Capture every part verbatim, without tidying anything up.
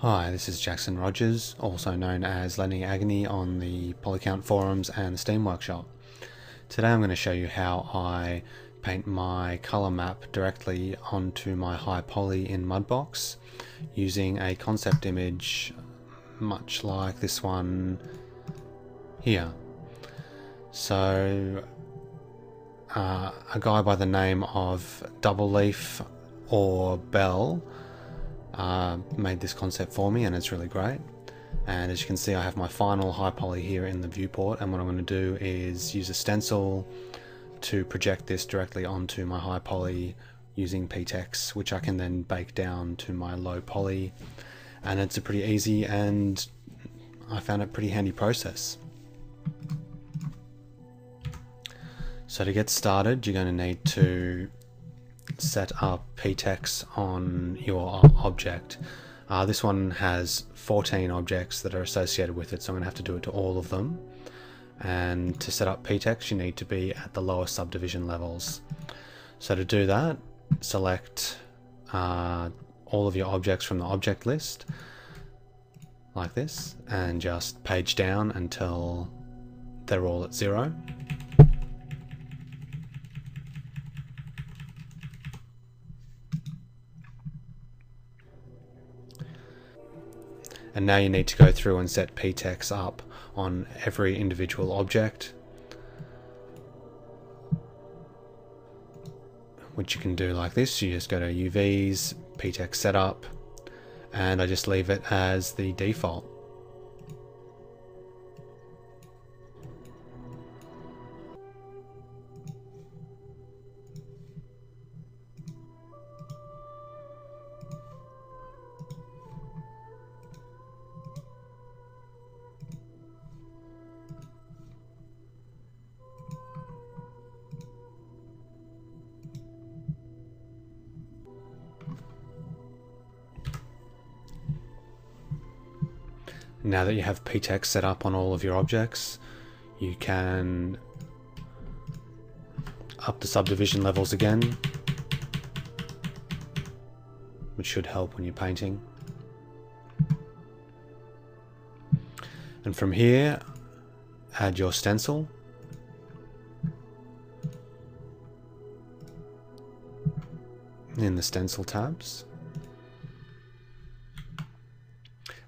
Hi, this is Jackson Rogers, also known as Lenny Agony on the Polycount forums and the Steam Workshop. Today I'm going to show you how I paint my colour map directly onto my high poly in Mudbox using a concept image much like this one here. So uh, a guy by the name of Doubleleaf or Bell Uh, made this concept for me, and it's really great. And as you can see, I have my final high poly here in the viewport, and what I'm going to do is use a stencil to project this directly onto my high poly using Ptex, which I can then bake down to my low poly. And it's a pretty easy, and I found it pretty handy process. So to get started, you're going to need to set up Ptex on your object. Uh, this one has fourteen objects that are associated with it, so I'm going to have to do it to all of them. And to set up Ptex, you need to be at the lower subdivision levels. So to do that, select uh, all of your objects from the object list, like this, and just page down until they're all at zero. And now you need to go through and set Ptex up on every individual object, which you can do like this. You just go to U Vs, Ptex setup, and I just leave it as the default. Now that you have Ptex set up on all of your objects, you can up the subdivision levels again, which should help when you're painting. And from here, add your stencil. In the stencil tabs.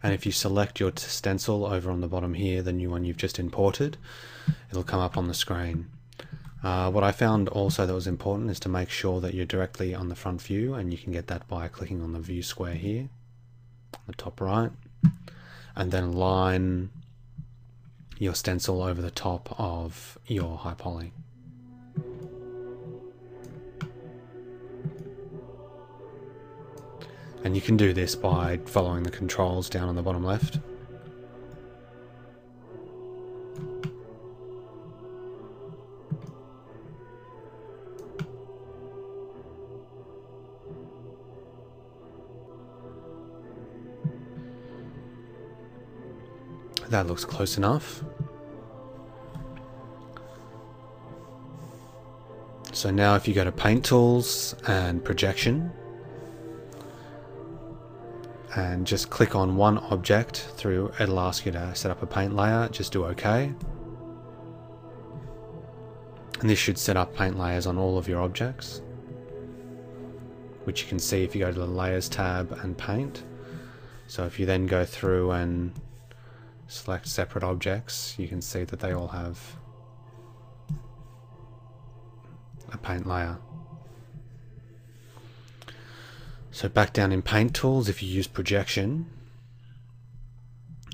And if you select your stencil over on the bottom here, the new one you've just imported, it'll come up on the screen. Uh, what I found also that was important is to make sure that you're directly on the front view, and you can get that by clicking on the view square here, the top right, and then line your stencil over the top of your high poly. And you can do this by following the controls down on the bottom left. That looks close enough. So now if you go to Paint Tools and Projection, and just click on one object through, it'll ask you to set up a paint layer, just do OK. And this should set up paint layers on all of your objects, which you can see if you go to the Layers tab and Paint. So if you then go through and select separate objects, you can see that they all have a paint layer. So back down in Paint Tools, if you use Projection,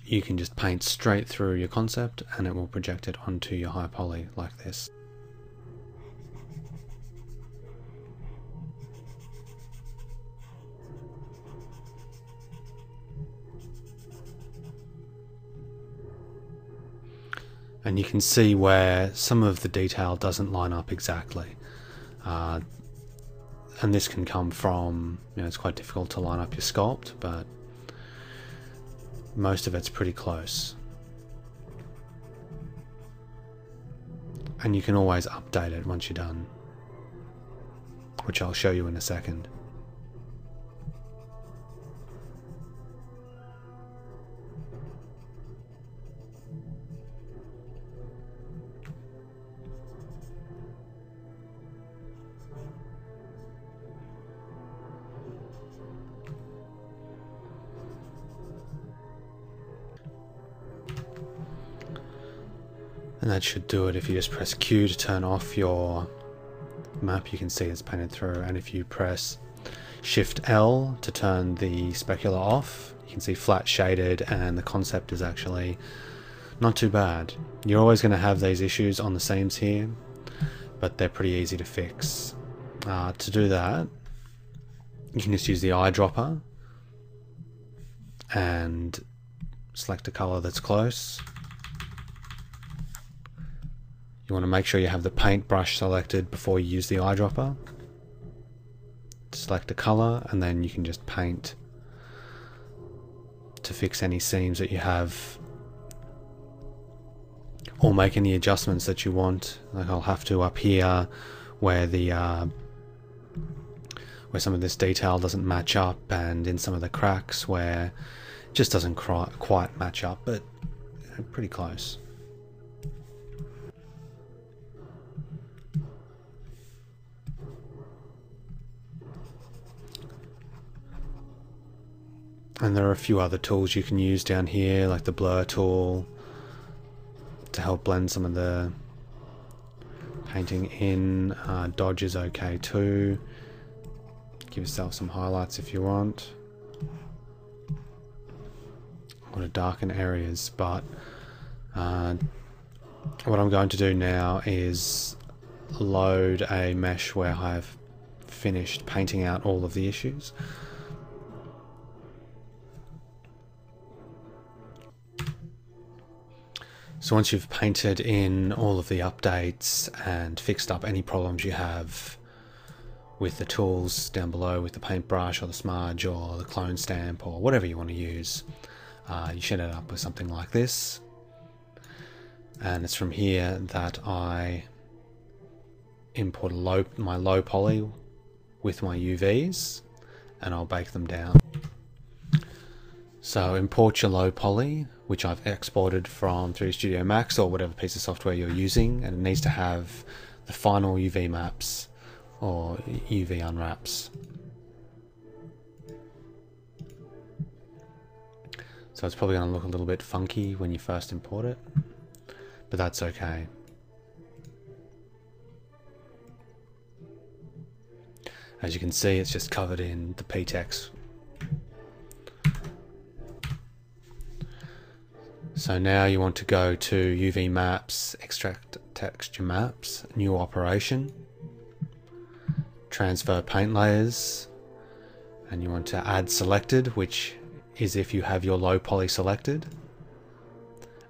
you can just paint straight through your concept and it will project it onto your high poly like this. And you can see where some of the detail doesn't line up exactly. Uh, And this can come from, you know, it's quite difficult to line up your sculpt, but most of it's pretty close. And you can always update it once you're done, which I'll show you in a second. And that should do it. If you just press Q to turn off your map, you can see it's painted through. And if you press Shift L to turn the specular off, you can see flat shaded, and the concept is actually not too bad. You're always going to have these issues on the seams here, but they're pretty easy to fix. Uh, to do that, you can just use the eyedropper and select a color that's close. You want to make sure you have the paintbrush selected before you use the eyedropper. Select a color, and then you can just paint to fix any seams that you have, or make any adjustments that you want. Like I'll have to up here where the uh, where some of this detail doesn't match up, and in some of the cracks where it just doesn't quite match up, but pretty close. And there are a few other tools you can use down here, like the blur tool, to help blend some of the painting in. Uh, dodge is okay too. Give yourself some highlights if you want. I want to darken areas, but uh, what I'm going to do now is load a mesh where I've finished painting out all of the issues. So once you've painted in all of the updates and fixed up any problems you have with the tools down below, with the paintbrush or the smudge or the clone stamp or whatever you want to use, uh, you should end up with something like this. And it's from here that I import low, my low poly with my U Vs, and I'll bake them down. So import your low poly, which I've exported from three D Studio Max or whatever piece of software you're using, and it needs to have the final U V maps or U V unwraps. So it's probably going to look a little bit funky when you first import it, but that's okay. As you can see, it's just covered in the Ptex. So now you want to go to U V maps, extract texture maps, new operation, transfer paint layers, and you want to add selected, which is if you have your low poly selected,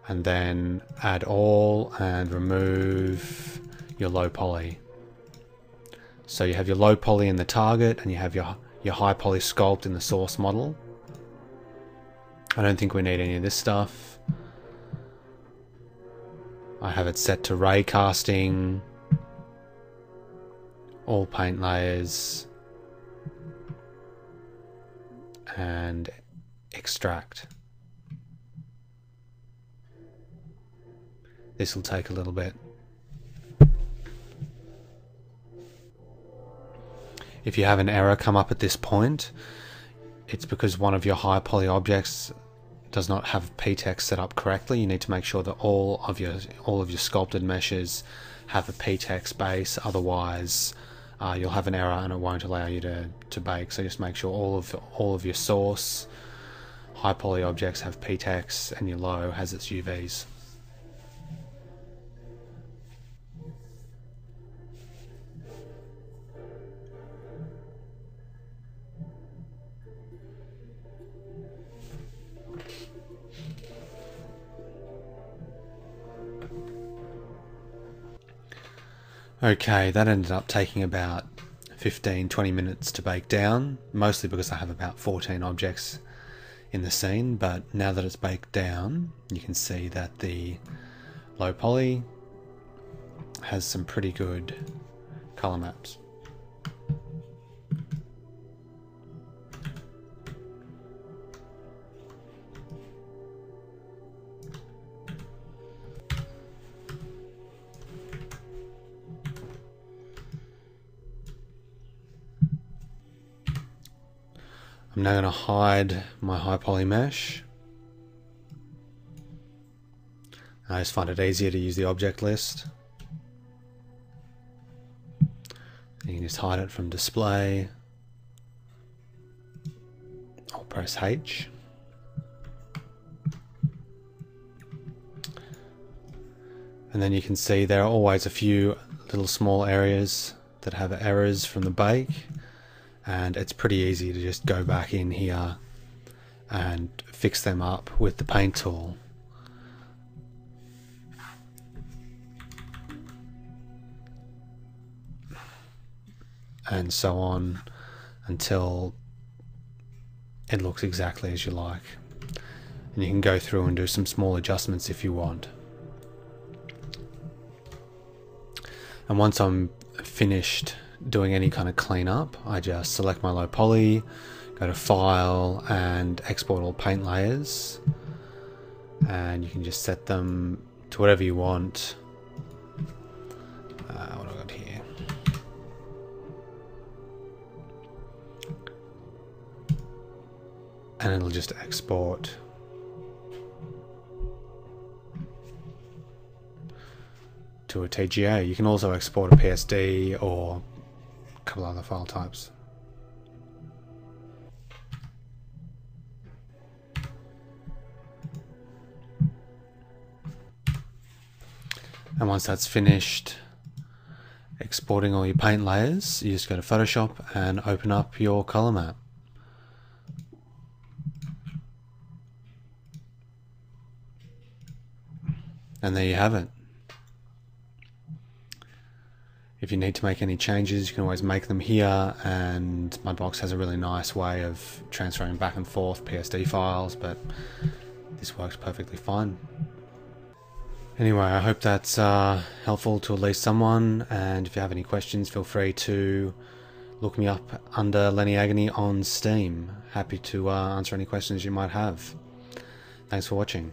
and then add all and remove your low poly. So you have your low poly in the target, and you have your, your high poly sculpt in the source model. I don't think we need any of this stuff. I have it set to ray casting, all paint layers, and extract. This will take a little bit. If you have an error come up at this point, it's because one of your high poly objects does not have Ptex set up correctly. You need to make sure that all of your all of your sculpted meshes have a Ptex base, otherwise uh, you'll have an error and it won't allow you to to bake. So just make sure all of all of your source high poly objects have Ptex and your low has its U Vs. Okay, that ended up taking about fifteen to twenty minutes to bake down, mostly because I have about fourteen objects in the scene, but now that it's baked down, you can see that the low poly has some pretty good color maps. I'm now going to hide my high poly mesh I just find it easier to use the object list. You can just hide it from display. I'll press H. And then you can see there are always a few little small areas that have errors from the bake, and it's pretty easy to just go back in here and fix them up with the paint tool. And so on until it looks exactly as you like. And you can go through and do some small adjustments if you want. And once I'm finished doing any kind of cleanup, I just select my low poly, go to File and Export All Paint Layers, and you can just set them to whatever you want. Uh, what do I got here? And it'll just export. To a T G A. You can also export a P S D or a couple other file types. And once that's finished exporting all your paint layers, you just go to Photoshop and open up your color map. And there you have it. If you need to make any changes, you can always make them here, and Mudbox has a really nice way of transferring back and forth P S D files, but this works perfectly fine. Anyway, I hope that's uh, helpful to at least someone, and if you have any questions, feel free to look me up under Lenny Agony on Steam. Happy to uh, answer any questions you might have. Thanks for watching.